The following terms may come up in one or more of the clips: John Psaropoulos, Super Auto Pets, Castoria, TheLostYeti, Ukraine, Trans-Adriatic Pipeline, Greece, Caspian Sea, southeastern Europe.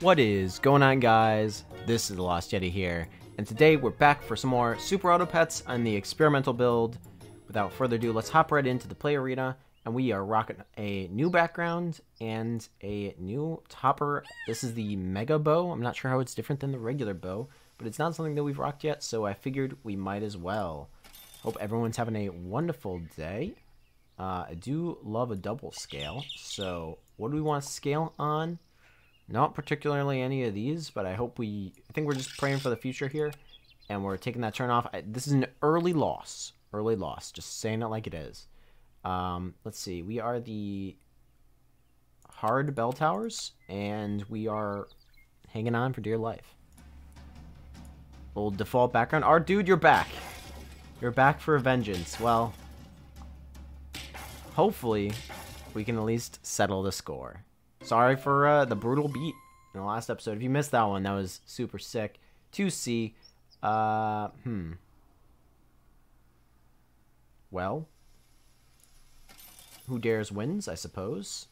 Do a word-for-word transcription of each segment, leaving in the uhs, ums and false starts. What is going on, guys? This is the Lost Yeti here, and today we're back for some more Super Auto Pets on the experimental build. Without further ado, let's hop right into the play arena, and we are rocking a new background and a new topper. This is the Mega Bow. I'm not sure how it's different than the regular bow, but it's not something that we've rocked yet, so I figured we might as well. Hope everyone's having a wonderful day. Uh, I do love a double scale, so what do we want to scale on? Not particularly any of these, but I hope we... I think we're just praying for the future here, and we're taking that turn off. I, this is an early loss. Early loss. Just saying it like it is. Um, let's see. We are the hard bell towers, and we are hanging on for dear life. Old default background. Our dude, you're back. You're back for a vengeance. Well, hopefully we can at least settle the score. Sorry for uh, the brutal beat in the last episode. If you missed that one, that was super sick. two C. Uh, hmm. Well. Who dares wins, I suppose.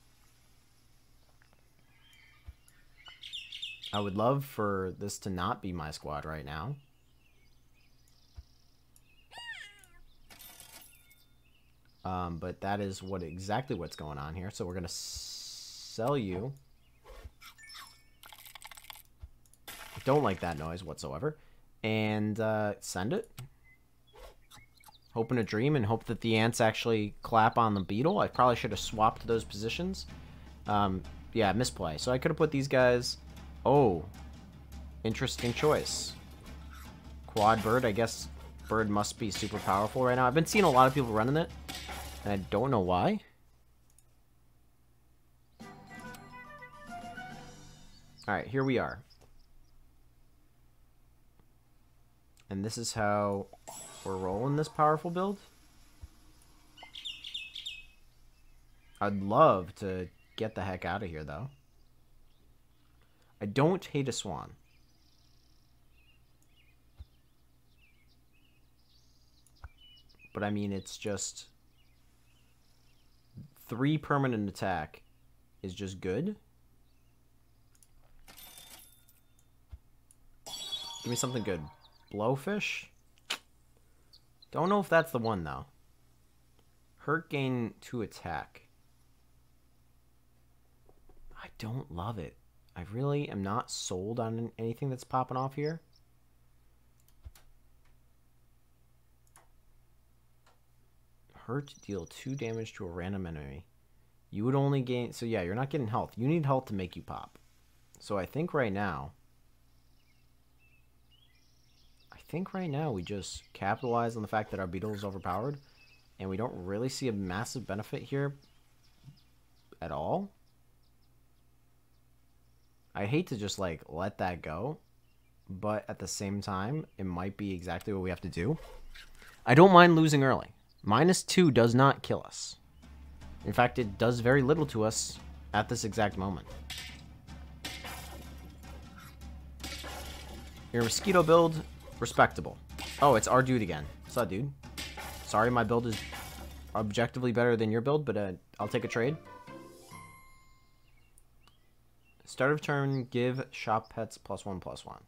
I would love for this to not be my squad right now. Um, but that is what exactly what's going on here. So we're going to... sell you. Don't like that noise whatsoever. And uh, send it. Hope in a dream and hope that the ants actually clap on the beetle. I probably should have swapped those positions. Um, yeah, misplay. So I could have put these guys... Oh. Interesting choice. Quad bird. I guess bird must be super powerful right now. I've been seeing a lot of people running it, and I don't know why. Alright, here we are. And this is how we're rolling this powerful build. I'd love to get the heck out of here, though. I don't hate a swan. But I mean, it's just... Three permanent attack is just good. Give me something good. Blowfish? Don't know if that's the one, though. Hurt gain to attack. I don't love it. I really am not sold on anything that's popping off here. Hurt deal two damage to a random enemy. You would only gain... So yeah, you're not getting health. You need health to make you pop. So I think right now... I think right now we just capitalize on the fact that our beetle is overpowered and we don't really see a massive benefit here at all. I hate to just like let that go, but at the same time it might be exactly what we have to do. I don't mind losing early. Minus two does not kill us. In fact, it does very little to us at this exact moment. Your mosquito build, respectable. Oh, it's our dude again. What's up, dude? Sorry, my build is objectively better than your build, but uh, I'll take a trade. Start of turn, give shop pets plus one, plus one.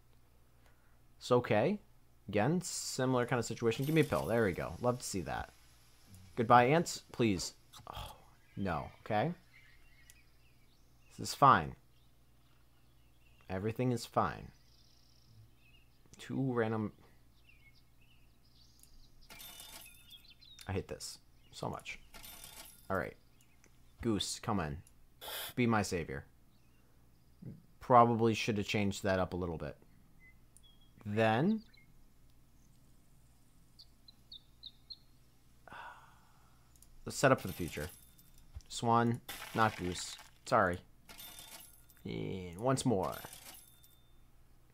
It's okay. Again, similar kind of situation. Give me a pill. There we go. Love to see that. Goodbye, ants. Please. Oh, no. Okay. This is fine. Everything is fine. Two random... I hate this so much. Alright. Goose, come in. Be my savior. Probably should have changed that up a little bit. Then... Let's set up for the future. Swan, not goose. Sorry. And once more.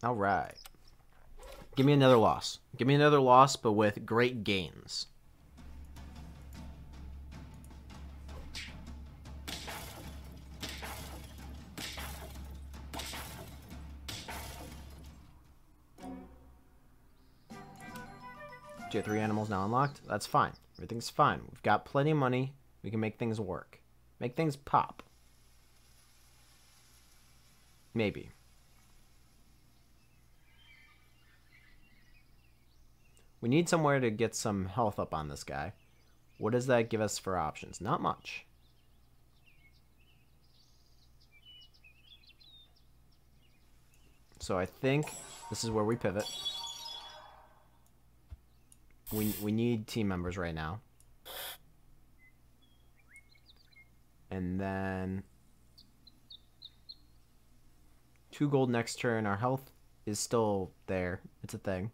Alright. Give me another loss. Give me another loss, but with great gains. Tier three animals now unlocked. That's fine. Everything's fine. We've got plenty of money. We can make things work. Make things pop. Maybe. We need somewhere to get some health up on this guy. What does that give us for options? Not much. So I think this is where we pivot. We, we need team members right now. And then... two gold next turn. Our health is still there. It's a thing.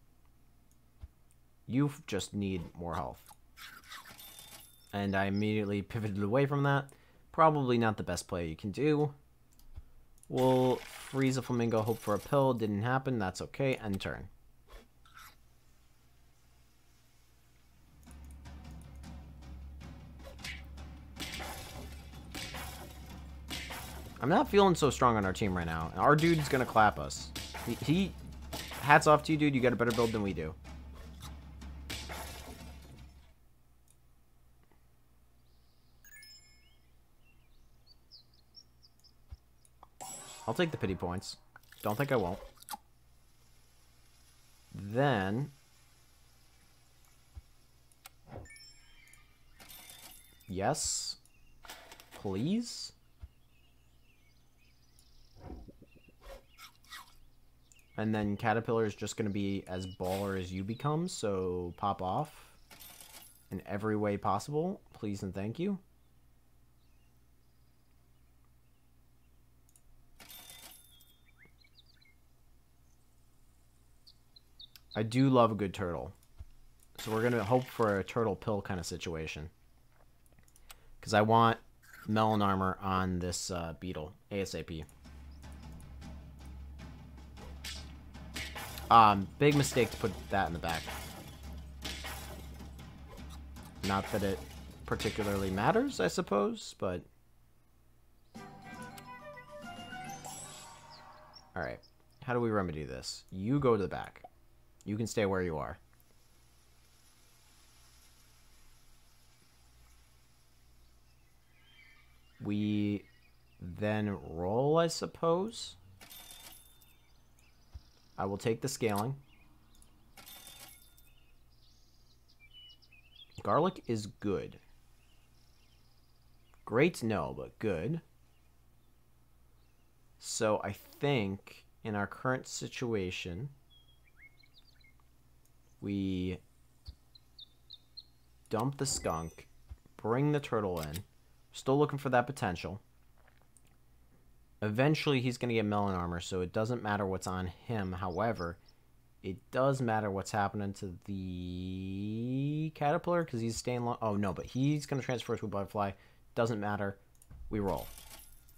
You just need more health. And I immediately pivoted away from that. Probably not the best play you can do. We'll freeze a flamingo, hope for a pill. Didn't happen. That's okay. End turn. I'm not feeling so strong on our team right now. Our dude's gonna clap us. He, he... Hats off to you, dude. You got a better build than we do. I'll take the pity points. Don't think I won't. Then... yes. Please? And then Caterpillar is just going to be as baller as you become, so pop off in every way possible. Please and thank you. I do love a good turtle. So we're going to hope for a turtle pill kind of situation. Because I want melon armor on this uh, beetle ASAP. Um, big mistake to put that in the back. Not that it particularly matters, I suppose, but... alright, how do we remedy this? You go to the back. You can stay where you are. We then roll, I suppose. I will take the scaling. Garlic is good. Great, no, but good. So I think in our current situation... we dump the skunk, bring the turtle in, still looking for that potential. Eventually he's going to get melon armor, so it doesn't matter what's on him. However, it does matter what's happening to the Caterpillar because he's staying long. Oh, no, but he's going to transfer to a butterfly. Doesn't matter. We roll.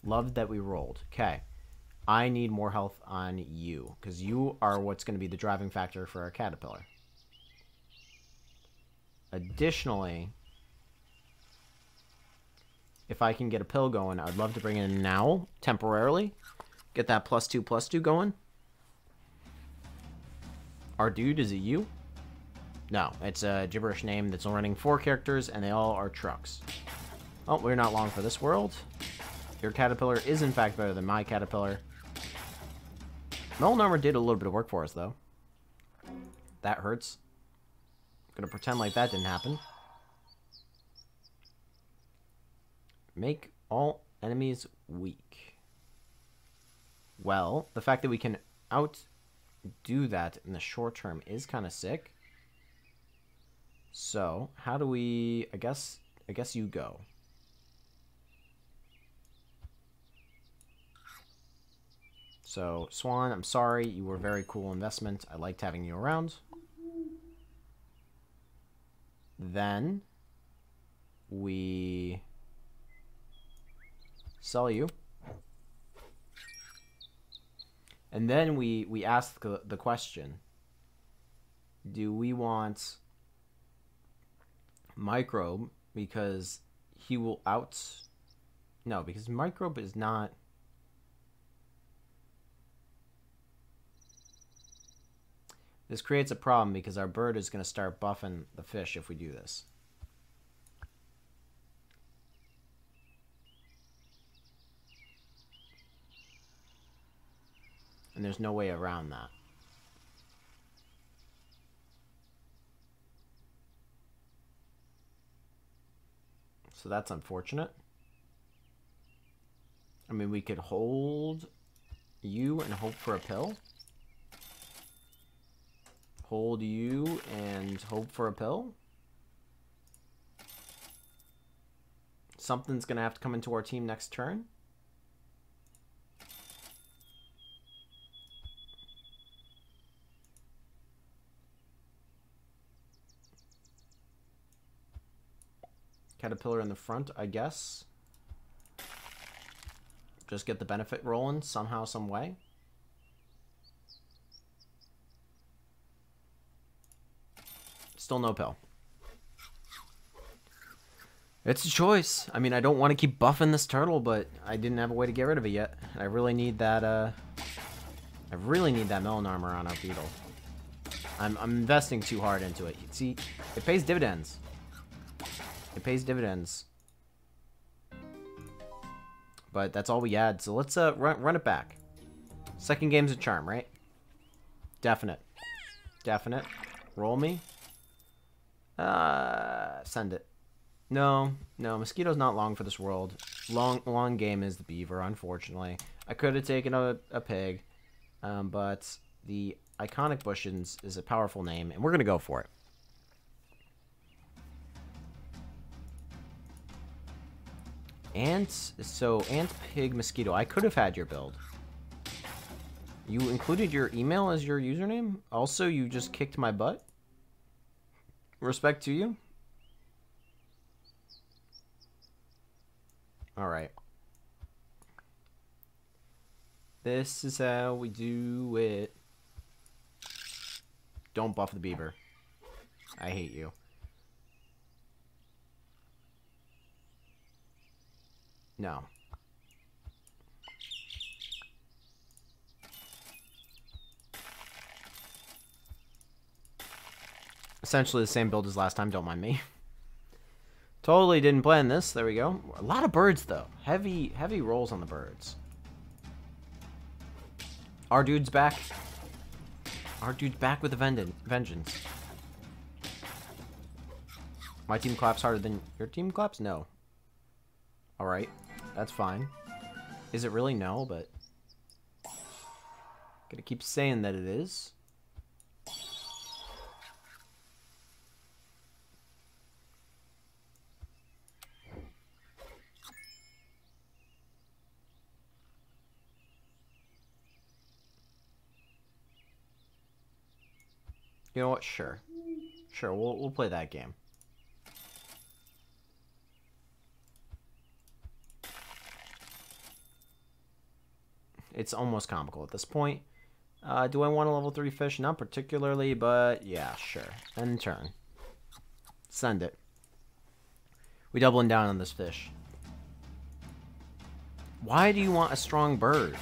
Love that we rolled. Okay. I need more health on you because you are what's going to be the driving factor for our Caterpillar. Additionally, if I can get a pill going, I'd love to bring in an owl temporarily. Get that plus two, plus two going. Our dude, is it you? No, it's a gibberish name that's running four characters, and they all are trucks. Oh, we're not long for this world. Your Caterpillar is, in fact, better than my Caterpillar. Melon armor did a little bit of work for us, though. That hurts. I'm gonna pretend like that didn't happen. Make all enemies weak. Well, the fact that we can outdo that in the short term is kind of sick. So, how do we... I guess, I guess you go. So, Swan, I'm sorry. You were a very cool investment. I liked having you around. Then, we... sell you, and then we we ask the, the question: do we want Microbe because he will out? No, because Microbe is not. This creates a problem because our bird is going to start buffing the fish if we do this. and there's no way around that. So that's unfortunate. I mean, we could hold you and hope for a pill. Hold you and hope for a pill. Something's gonna have to come into our team next turn. Caterpillar in the front, I guess. Just get the benefit rolling somehow, some way. Still no pill. It's a choice. I mean, I don't want to keep buffing this turtle, but I didn't have a way to get rid of it yet. I really need that, uh... I really need that melon armor on our beetle. I'm, I'm investing too hard into it. See, it pays dividends. It pays dividends. But that's all we had, so let's uh, run, run it back. Second game's a charm, right? Definite. Definite. Roll me. Uh, send it. No, no, Mosquito's not long for this world. Long long game is the beaver, unfortunately. I could have taken a, a pig, um, but the Iconic Bushins is a powerful name, and we're going to go for it. Ants, so ant, pig, mosquito. I could have had your build. You included your email as your username. Also, you just kicked my butt. Respect to you. All right. This is how we do it. Don't buff the beaver. I hate you. No. Essentially the same build as last time, don't mind me. Totally didn't plan this. There we go. A lot of birds, though. Heavy, heavy rolls on the birds. Our dude's back. Our dude's back with a vengeance. My team claps harder than your team claps? No. All right. That's fine. Is it really? No, but... Gonna keep saying that it is. You know what? Sure. Sure, we'll, we'll play that game. It's almost comical at this point. Uh, do I want a level three fish? Not particularly, but yeah, sure. End turn. Send it. We're doubling down on this fish. Why do you want a strong bird?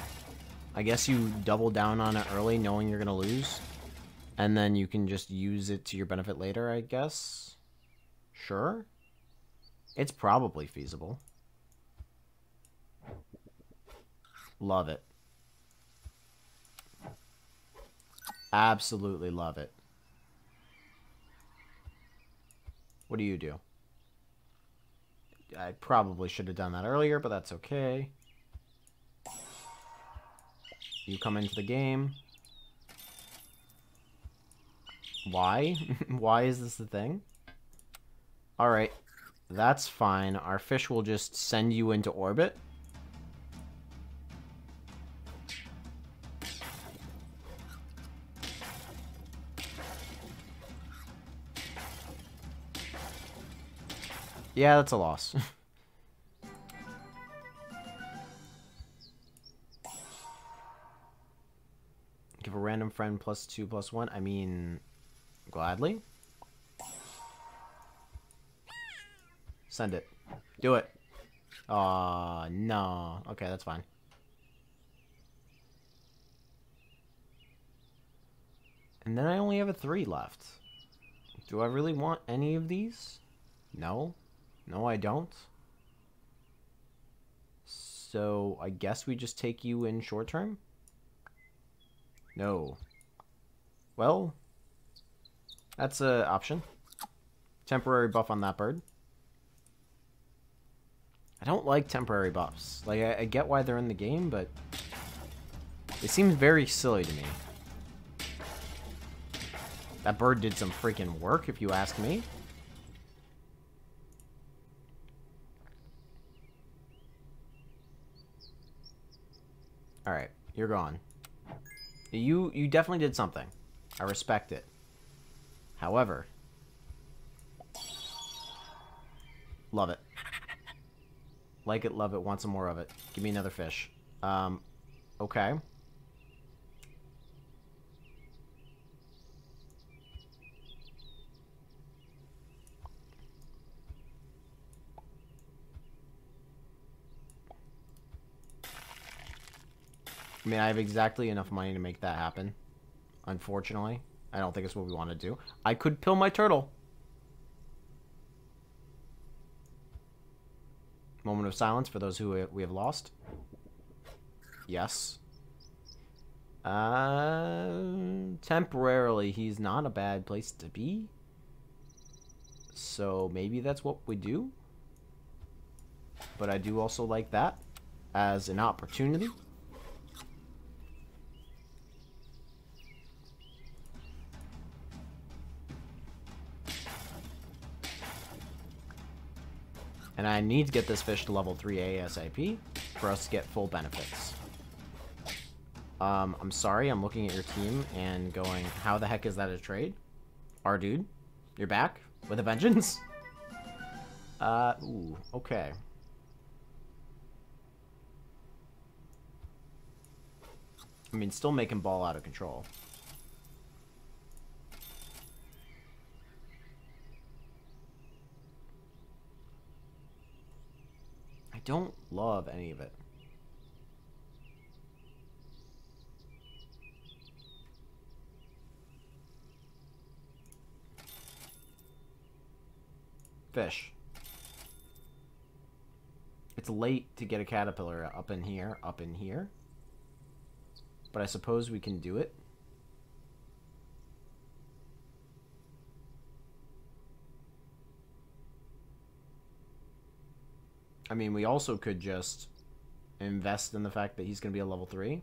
I guess you double down on it early knowing you're going to lose. And then you can just use it to your benefit later, I guess. Sure. It's probably feasible. Love it. Absolutely love it. What do you do? I probably should have done that earlier, but that's okay. You come into the game. Why? Why is this the thing? All right. That's fine. Our fish will just send you into orbit. Yeah, that's a loss. Give a random friend plus two, plus one. I mean, gladly. Send it. Do it. Aw, no. Okay, that's fine. And then I only have a three left. Do I really want any of these? No. No, I don't. So I guess we just take you in short term. No. Well, that's an option. Temporary buff on that bird. I don't like temporary buffs. Like, I, I get why they're in the game, but it seems very silly to me. That bird did some freaking work, if you ask me. Alright, you're gone. You, you definitely did something. I respect it. However, love it. Like it, love it, want some more of it. Give me another fish. Um, okay. I mean, I have exactly enough money to make that happen. Unfortunately, I don't think it's what we want to do. I could pill my turtle. Moment of silence for those who we have lost. Yes. Uh, temporarily, he's not a bad place to be. So maybe that's what we do. But I do also like that as an opportunity. And I need to get this fish to level three ASAP for us to get full benefits. Um, I'm sorry, I'm looking at your team and going, how the heck is that a trade? Our dude, you're back with a vengeance? Uh, ooh, okay. I mean, still making ball out of control. Don't love any of it. Fish. It's late to get a caterpillar up in here, up in here. But I suppose we can do it. I mean, we also could just invest in the fact that he's going to be a level three.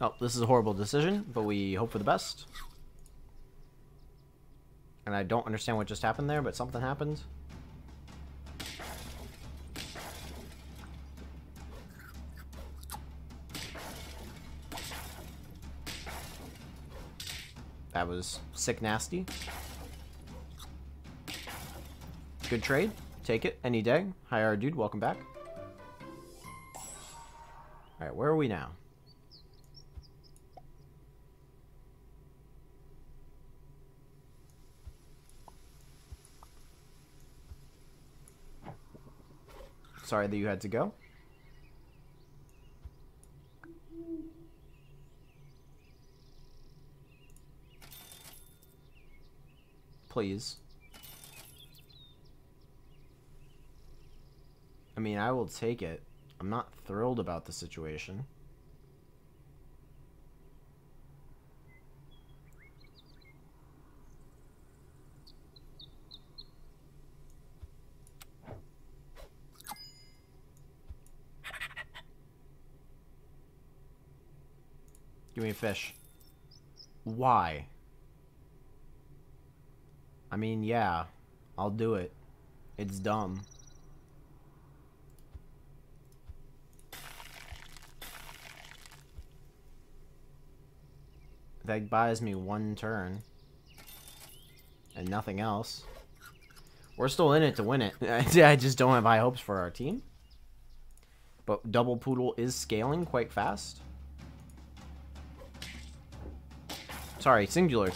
Oh, this is a horrible decision, but we hope for the best. And I don't understand what just happened there, but something happened. That was sick nasty. Good trade. Take it any day. Hi, our dude. Welcome back. Alright, where are we now? Sorry that you had to go. Please. I mean, I will take it. I'm not thrilled about the situation. Give me a fish. Why? I mean, yeah, I'll do it. It's dumb. That buys me one turn. And nothing else. We're still in it to win it. I just don't have high hopes for our team. But Double Poodle is scaling quite fast. Sorry, singular.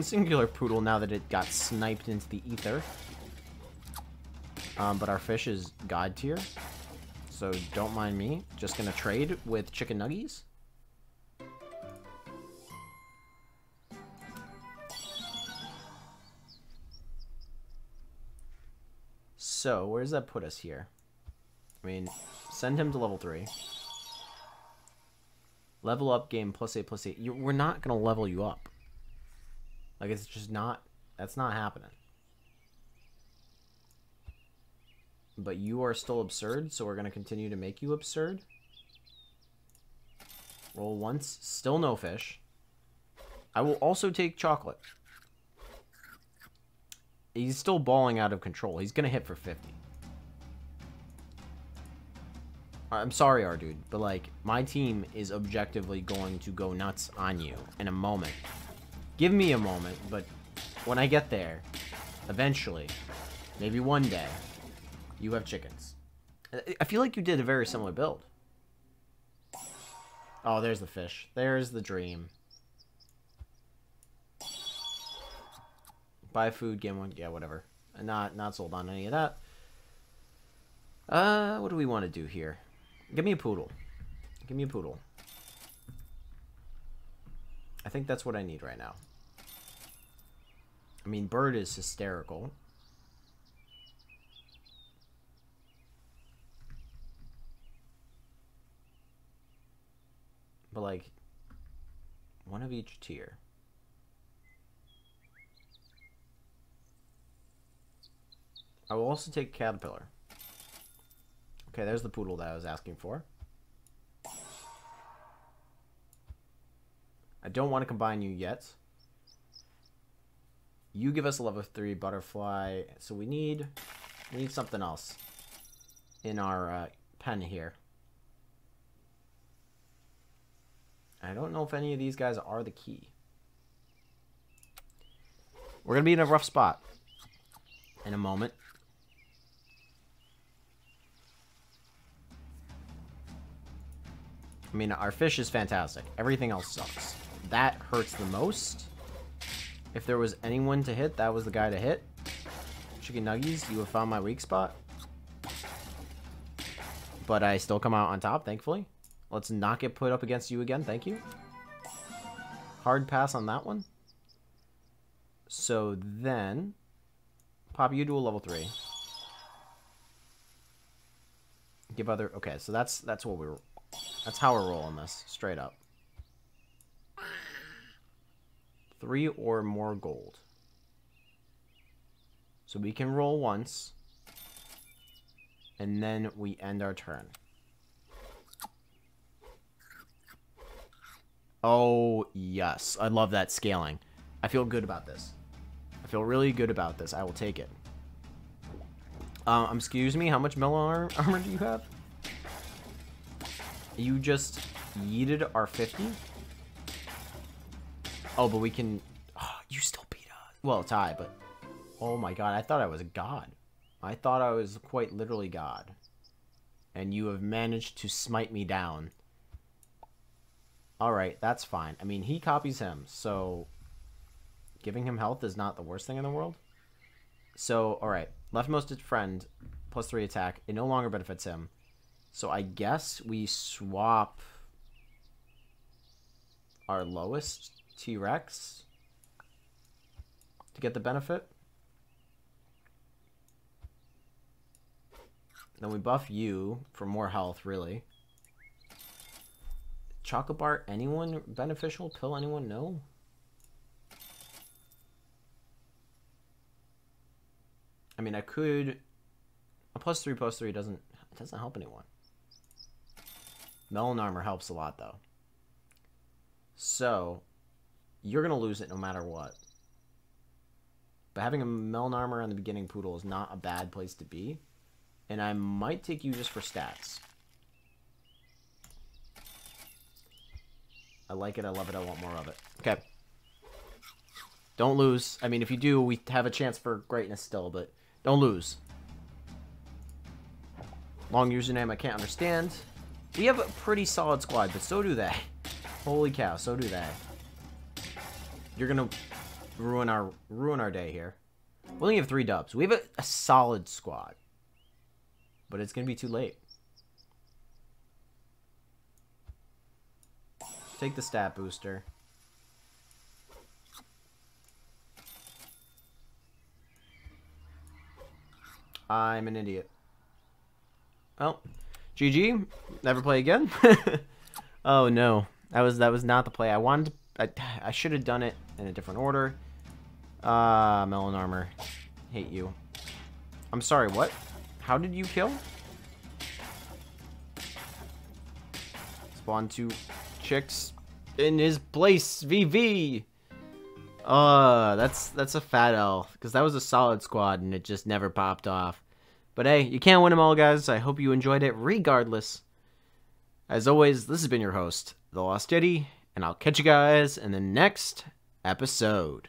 Singular poodle now that it got sniped into the ether. Um, but our fish is god tier. so don't mind me. Just gonna trade with chicken nuggies. So, where does that put us here? I mean, send him to level three. Level up game, plus eight, plus eight. You, we're not gonna level you up. Like, it's just not, that's not happening. But you are still absurd, so we're gonna continue to make you absurd. Roll once, still no fish. I will also take chocolate. He's still balling out of control. He's gonna hit for fifty. I'm sorry, our dude, but like, my team is objectively going to go nuts on you in a moment. Give me a moment, but when I get there, eventually, maybe one day, you have chickens. I feel like you did a very similar build. Oh, there's the fish. There's the dream. Buy food, game one. Yeah, whatever. Not, not sold on any of that. Uh, what do we want to do here? Give me a poodle. Give me a poodle. I think that's what I need right now. I mean, bird is hysterical. But, like, one of each tier. I will also take caterpillar. Okay, there's the poodle that I was asking for. I don't want to combine you yet. You give us a level three butterfly, so we need we need something else in our uh, pen here. I don't know if any of these guys are the key. We're gonna be in a rough spot in a moment. I mean, our fish is fantastic. Everything else sucks. That hurts the most. If there was anyone to hit, that was the guy to hit. Chicken nuggies, you have found my weak spot. But I still come out on top, thankfully. Let's not get put up against you again, thank you. Hard pass on that one. So then, pop you to a level three. Give other, okay, so that's that's what we were, that's how we're rolling this, straight up. Three or more gold. So we can roll once, and then we end our turn. Oh, yes. I love that scaling. I feel good about this. I feel really good about this. I will take it. Um, excuse me, how much mellow armor, armor do you have? You just yeeted our fifty? Oh, but we can... Oh, you still beat us. Well, tie, but... Oh my god, I thought I was a god. I thought I was quite literally god. And you have managed to smite me down. Alright, that's fine. I mean, he copies him, so... Giving him health is not the worst thing in the world. So, alright. Leftmost friend, plus three attack. It no longer benefits him. So I guess we swap our lowest T-Rex to get the benefit. Then we buff you for more health, really. Chocolate bar, anyone beneficial? Pill, anyone? No? I mean, I could... A plus three, plus three doesn't, it doesn't help anyone. Melon armor helps a lot, though. So, you're going to lose it no matter what. But having a melon armor on the beginning poodle is not a bad place to be. And I might take you just for stats. I like it. I love it. I want more of it. Okay. Don't lose. I mean, if you do, we have a chance for greatness still, but don't lose. Long username, I can't understand. We have a pretty solid squad, but so do they. Holy cow, so do they. You're gonna ruin our ruin our day here. We only have three dubs. We have a, a solid squad, but it's gonna be too late. Take the stat booster. I'm an idiot. Well, G G. Never play again. Oh no, that was that was not the play I wanted. To, I I should have done it in a different order. Ah, uh, melon armor. Hate you. I'm sorry. What? How did you kill? Spawn two chicks in his place. V V. Uh, that's that's a fat L, because that was a solid squad and it just never popped off. But hey, you can't win them all, guys. I hope you enjoyed it regardless. As always, this has been your host, The Lost Yeti, and I'll catch you guys in the next episode.